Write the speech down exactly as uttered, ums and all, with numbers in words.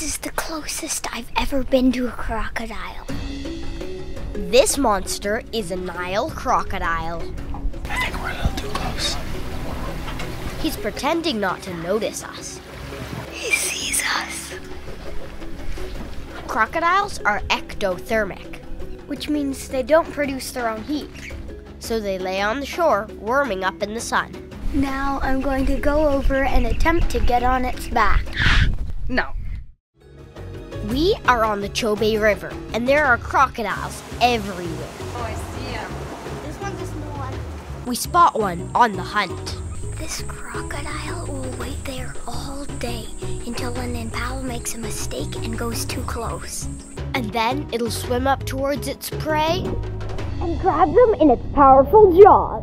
This is the closest I've ever been to a crocodile. This monster is a Nile crocodile. I think we're a little too close. He's pretending not to notice us. He sees us. Crocodiles are ectothermic, which means they don't produce their own heat. So they lay on the shore, warming up in the sun. Now I'm going to go over and attempt to get on its back. No. We are on the Chobe River, and there are crocodiles everywhere. Oh, I see him. This one's a small one. We spot one on the hunt. This crocodile will wait there all day until an impala makes a mistake and goes too close. And then it'll swim up towards its prey and grab them in its powerful jaws.